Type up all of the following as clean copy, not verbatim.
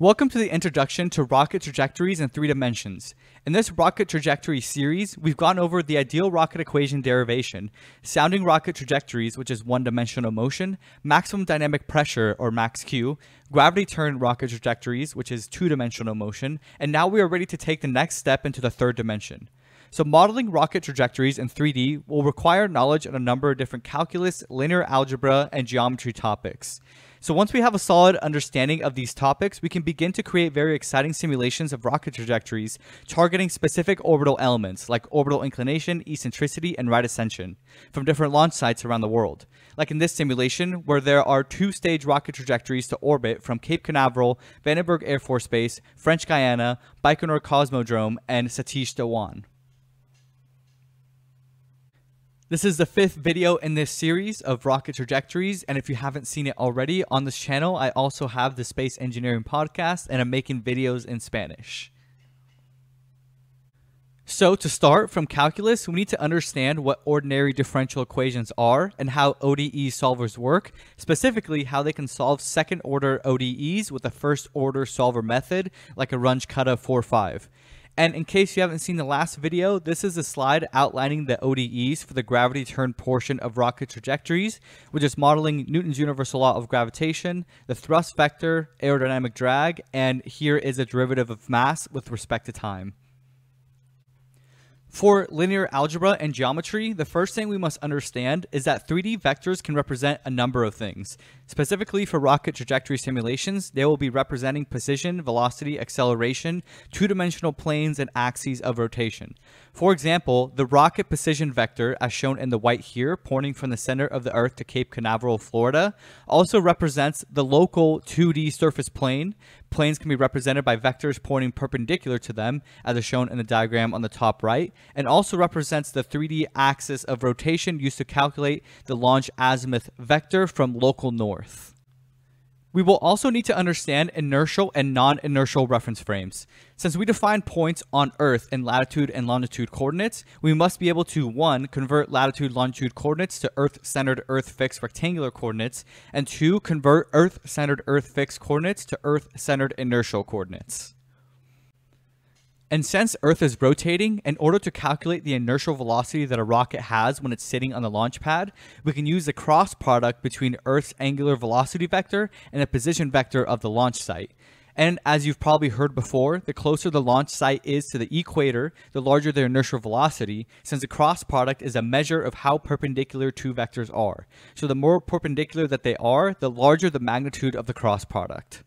Welcome to the introduction to rocket trajectories in 3 dimensions. In this rocket trajectory series, we've gone over the ideal rocket equation derivation, sounding rocket trajectories, which is 1-dimensional motion, maximum dynamic pressure, or max Q, gravity turn rocket trajectories, which is 2-dimensional motion, and now we are ready to take the next step into the 3rd dimension. So modeling rocket trajectories in 3D will require knowledge on a number of different calculus, linear algebra, and geometry topics. So once we have a solid understanding of these topics, we can begin to create very exciting simulations of rocket trajectories targeting specific orbital elements like orbital inclination, eccentricity, and right ascension from different launch sites around the world. Like in this simulation where there are 2-stage rocket trajectories to orbit from Cape Canaveral, Vandenberg Air Force Base, French Guiana, Baikonur Cosmodrome, and Satish Dhawan. This is the 5th video in this series of rocket trajectories, and if you haven't seen it already, on this channel I also have the Space Engineering Podcast and I'm making videos in Spanish. So to start from calculus, we need to understand what ordinary differential equations are and how ODE solvers work, specifically how they can solve 2nd-order ODEs with a 1st-order solver method like a Runge-Kutta 4-5. And in case you haven't seen the last video, this is a slide outlining the ODEs for the gravity turn portion of rocket trajectories, which is modeling Newton's universal law of gravitation, the thrust vector, aerodynamic drag, and here is a derivative of mass with respect to time. For linear algebra and geometry, the first thing we must understand is that 3D vectors can represent a number of things. Specifically for rocket trajectory simulations, they will be representing position, velocity, acceleration, 2-dimensional planes, and axes of rotation. For example, the rocket position vector, as shown in the white here, pointing from the center of the Earth to Cape Canaveral, Florida, also represents the local 2D surface plane. Planes can be represented by vectors pointing perpendicular to them, as is shown in the diagram on the top right, and also represents the 3D axis of rotation used to calculate the launch azimuth vector from local north. We will also need to understand inertial and non-inertial reference frames. Since we define points on Earth in latitude and longitude coordinates, we must be able to 1. Convert latitude-longitude coordinates to Earth-centered Earth-fixed rectangular coordinates, and 2. Convert Earth-centered Earth-fixed coordinates to Earth-centered inertial coordinates. And since Earth is rotating, in order to calculate the inertial velocity that a rocket has when it's sitting on the launch pad, we can use the cross product between Earth's angular velocity vector and the position vector of the launch site. And as you've probably heard before, the closer the launch site is to the equator, the larger their inertial velocity, since the cross product is a measure of how perpendicular 2 vectors are. So the more perpendicular that they are, the larger the magnitude of the cross product.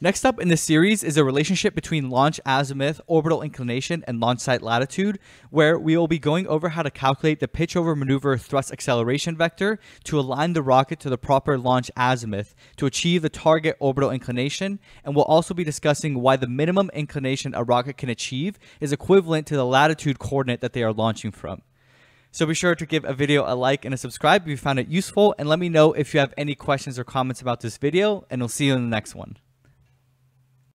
Next up in this series is a relationship between launch azimuth, orbital inclination, and launch site latitude, where we will be going over how to calculate the pitch over maneuver thrust acceleration vector to align the rocket to the proper launch azimuth to achieve the target orbital inclination, and we'll also be discussing why the minimum inclination a rocket can achieve is equivalent to the latitude coordinate that they are launching from. So be sure to give a video a like and a subscribe if you found it useful, and let me know if you have any questions or comments about this video, and we'll see you in the next one.